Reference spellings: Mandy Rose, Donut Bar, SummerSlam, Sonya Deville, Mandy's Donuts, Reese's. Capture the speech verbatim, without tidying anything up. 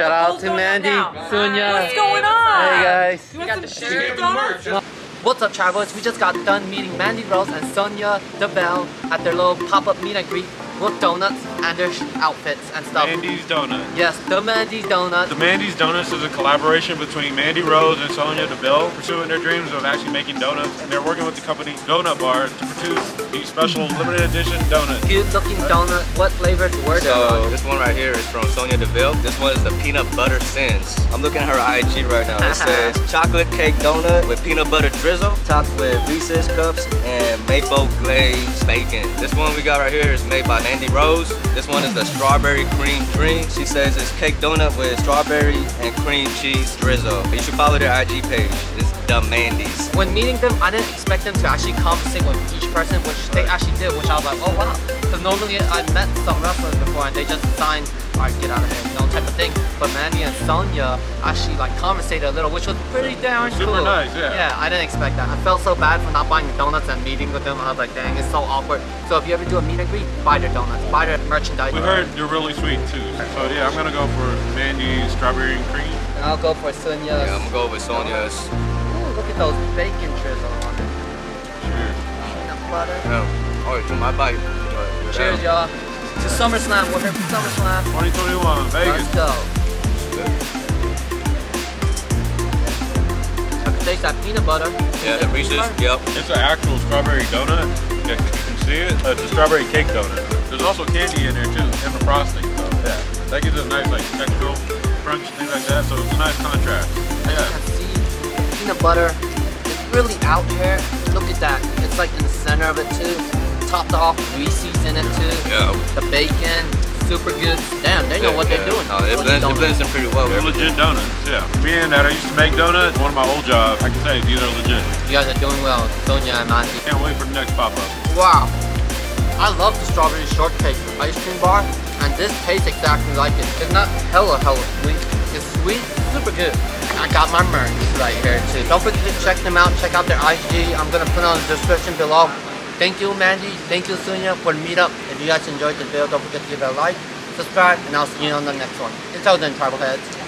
Shout out to Mandy, Sonya. What's going on? Hey guys. You got the shirt, Donut? What's up, travelers? We just got done meeting Mandy Rose and Sonya Deville at their little pop-up meet and greet with donuts and their outfits and stuff. Mandy's Donuts. Yes, the Mandy's Donuts. The Mandy's Donuts is a collaboration between Mandy Rose and Sonya Deville, pursuing their dreams of actually making donuts, and they're working with the company Donut Bar to produce these special limited edition donuts. Cute looking donuts. What flavors were they? So on? This one right here is from Sonya Deville. This one is the peanut butter sense. I'm looking at her I G right now. It says chocolate cake donut with peanut butter drizzle, topped with Reese's cups and maple glazed bacon. This one we got right here is made by Mandy Rose. This one is the strawberry cream drink. She says it's cake donut with strawberry and cream cheese drizzle. You should follow their I G page. It's the Mandy's. When meeting them, I didn't expect them to actually conversate with each person, which they actually did, which I was like, oh wow. Because normally I've met some wrestlers before and they just signed, alright, get out of here, you know, type of thing. But Mandy and Sonya actually like conversated a little, which was pretty darn cool. Super nice, yeah. Yeah, I didn't expect that. I felt so bad for not buying the donuts and meeting with them. I was like, dang, it's so awkward. So if you ever do a meet and greet, buy their donuts, buy their merchandise. We heard they're really sweet too. So yeah, I'm gonna go for Mandy's strawberry and cream. And I'll go for Sonya's. Yeah, I'm gonna go with Sonya's. Ooh, look at those bacon drizzle on it. Cheers. Peanut butter. Yeah. Alright, do my bite. Right, cheers, y'all. To SummerSlam, we're here for SummerSlam twenty twenty-one, Vegas. Let's go. I can taste that peanut butter. Yeah, the Reese's, yep. It's an actual strawberry donut. Yeah, you can see it. Uh, it's a strawberry cake donut. There's also candy in there too, and the frosting. So yeah, that gives it a nice like textural crunch, thing like that. So it's a nice contrast. Yeah. I can see peanut butter. It's really out here. Look at that. It's like in the center of it too. Topped off Reese's in it too. Yeah. The bacon, super good. Damn, they know yeah, what they're yeah. doing. No, it, blends, it blends in pretty well. They're legit donuts, yeah. Being that I used to make donuts, one of my old jobs, I can say these are legit. You guys are doing well, Sonya and Mandy. Can't wait for the next pop up. Wow. I love the strawberry shortcake ice cream bar, and this tastes exactly like it. It's not hella, hella sweet. It's sweet, super good. I got my merch right here too. Don't forget to check them out, check out their I G. I'm gonna put it on the description below. Thank you, Mandy. Thank you, Sonya, for the meetup. If you guys enjoyed the video, don't forget to give it a like, subscribe, and I'll see you on the next one. Until then, tribal heads.